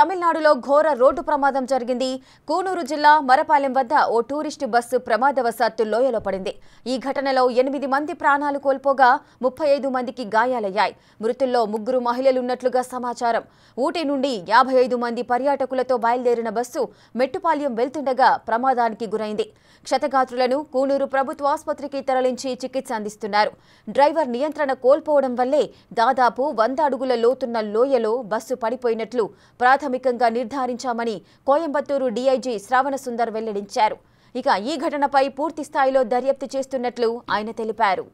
తమిళనాడులో ఘోర రోడ్డు ప్రమాదం జరిగింది. కూనూరు జిల్లా మరపాలెం వద్ద ఓ టూరిస్ట్ బస్సు ప్రమాదవశాత్తు లోయలో పడింది. ఈ ఘటనలో 8 మంది ప్రాణాలు కోల్పోగా 35 మందికి గాయాలయ్యాయి. మృతుల్లో 3 మహిళలు ఉన్నట్లుగా సమాచారం. ఊటీ నుండి 55 మంది పర్యాటకులతో బయలుదేరిన బస్సు మెట్టుపాలెం వెళ్తుండగా ప్రమాదానికి గురైంది. క్షతగాత్రులను కూనూరు ప్రభుత్వ ఆసుపత్రికి తరలించి చికిత్స అందిస్తున్నారు. డ్రైవర్ నియంత్రణ కోల్పోవడం వల్లే దాదాపు 100 అడుగుల లోతున్న లోయలో బస్సు పడిపోయినట్లు ప్రాథమికంగా నిర్ధారించామని కోయంబత్తూరు డీఐజీ శ్రావణ సుందర్ వెల్లడించారు. ఇక ఈ ఘటనపై పూర్తి స్థాయిలో దర్యాప్తు చేస్తున్నట్లు ఆయన తెలిపారు.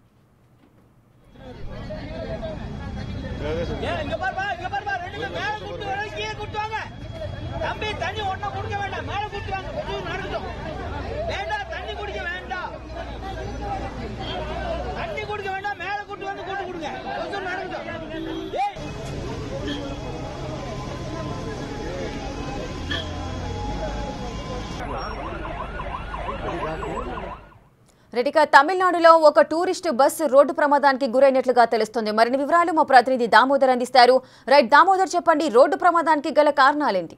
రెటిక తమిళనాడులో ఒక టూరిస్ట్ బస్ రోడ్డు ప్రమాదానికి గురైనట్లుగా తెలుస్తుంది. మరిన్ని వివరాలు మా ప్రతినిధి దామోదర్ అందిస్తారు. రైట్ దామోదర్, చెప్పండి, రోడ్డు ప్రమాదానికి గల కారణాలేంటి?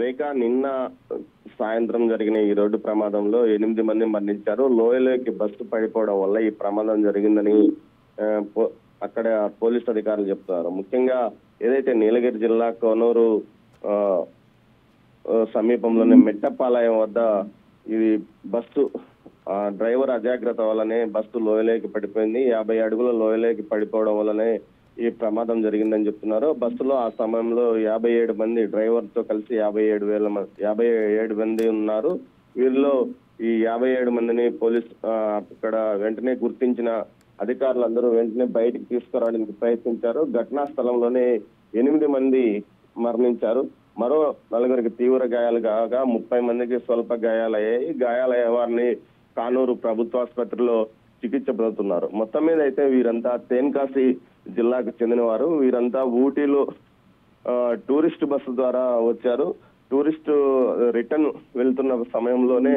రేఖ, నిన్న సాయంత్రం జరిగిన ఈ రోడ్డు ప్రమాదంలో 8 మంది మరణించారు. లోయలోకి బస్సు పడిపోవడం వల్ల ఈ ప్రమాదం జరిగిందని అక్కడ పోలీసు అధికారులు చెప్తున్నారు. ముఖ్యంగా ఏదైతే నీలగిరి జిల్లా కోనూరు సమీపంలోని మెట్టపాలయం వద్ద ఇది బస్సు డ్రైవర్ అజాగ్రత్త వల్లనే బస్సు లోయలోకి పడిపోయింది. 50 అడుగుల లోయలోకి పడిపోవడం వల్లనే ఈ ప్రమాదం జరిగిందని చెప్తున్నారు. బస్సులో ఆ సమయంలో 57 మంది, డ్రైవర్ తో కలిసి 57 మంది ఉన్నారు. వీరిలో ఈ 57 మందిని పోలీసు అక్కడ వెంటనే గుర్తించిన అధికారులందరూ వెంటనే బయటికి తీసుకురావడానికి ప్రయత్నించారు. ఘటనా స్థలంలోనే 8 మంది మరణించారు. మరో 4 తీవ్ర గాయాలు కాగా 30 మందికి స్వల్ప గాయాలయ్యాయి. గాయాలయ్యే వారిని కానూరు ప్రభుత్వ ఆసుపత్రిలో చికిత్స పొందుతున్నారు. మొత్తం మీద అయితే వీరంతా తేన్కాశి జిల్లాకు చెందినవారు. వీరంతా ఊటీలో టూరిస్ట్ బస్సు ద్వారా వచ్చారు. టూరిస్ట్ రిటర్న్ వెళ్తున్న సమయంలోనే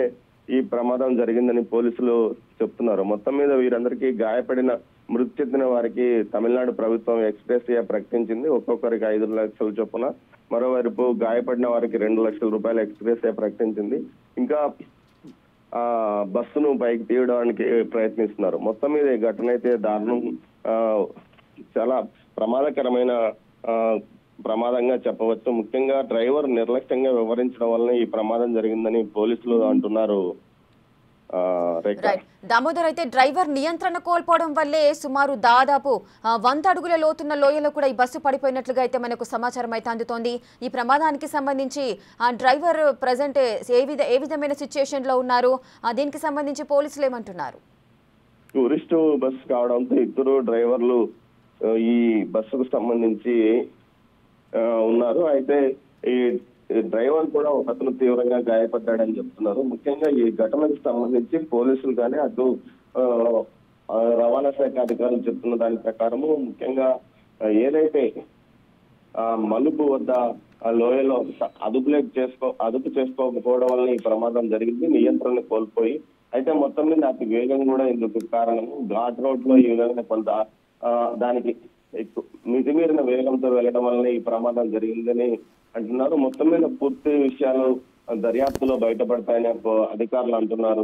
ఈ ప్రమాదం జరిగిందని పోలీసులు చెప్తున్నారు. మొత్తం మీద వీరందరికీ గాయపడిన, మృతి చెందిన వారికి తమిళనాడు ప్రభుత్వం ఎక్స్‌గ్రేషియా ప్రకటించింది. ఒక్కొక్కరికి 5 లక్షల చొప్పున, మరోవైపు గాయపడిన వారికి 2 లక్షల రూపాయలు ఎక్స్‌గ్రేషియా ప్రకటించింది. ఇంకా ఆ బస్సును పైకి తీయడానికి ప్రయత్నిస్తున్నారు. మొత్తం మీద ఈ ఘటన అయితే దారుణం, చాలా ప్రమాదకరమైన ప్రమాదంగా చెప్పవచ్చు. ముఖ్యంగా డ్రైవర్ నిర్లక్ష్యంగా వ్యవహరించడం వల్ల ఈ ప్రమాదం జరిగిందని పోలీసులు అంటున్నారు. దామోదర్, అయితే డ్రైవర్ నియంత్రణ కోల్పోవడం వల్లే సుమారు దాదాపు 100 అడుగుల లోతున్న లోయలో కూడా ఈ బస్సు పడిపోయినట్లుగా అయితే మనకు సమాచారం అయితే అందుతోంది. ఈ ప్రమాదానికి సంబంధించి ఆ డ్రైవర్ ప్రజెంట్ ఏ విధమైన సిచ్యుయేషన్ లో ఉన్నారు, దీనికి సంబంధించి పోలీసులు ఏమంటున్నారు? టూరిస్ట్ బస్సు కావడంతో ఇద్దరు డ్రైవర్లు ఈ బస్సుకు సంబంధించి ఉన్నారు. అయితే ఈ డ్రైవర్ కూడా ఒకతను తీవ్రంగా గాయపడ్డాడని చెప్తున్నారు. ముఖ్యంగా ఈ ఘటనకు సంబంధించి పోలీసులు కానీ అటు రవాణా శాఖ అధికారులు చెప్తున్న దాని ప్రకారము ముఖ్యంగా ఏదైతే మలుపు వద్ద లోయలో అదుపు చేసుకోకపోవడం వల్ల ఈ ప్రమాదం జరిగింది. నియంత్రణ కోల్పోయి అయితే మొత్తం మీద అతి వేగం కూడా ఇందుకు కారణము. ఘాట్ రోడ్ లో ఈ విధంగా కొంత దానికి మితిమీరిన వేగంతో వెళ్ళడం వల్ల ఈ ప్రమాదం జరిగిందని అంటున్నారు. మొత్తం మీద పూర్తి విషయాలు దర్యాప్తులో బయటపడతాయని అధికారులు అంటున్నారు.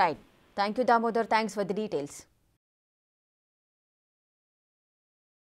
Right, thank you Damodar, thanks for the details.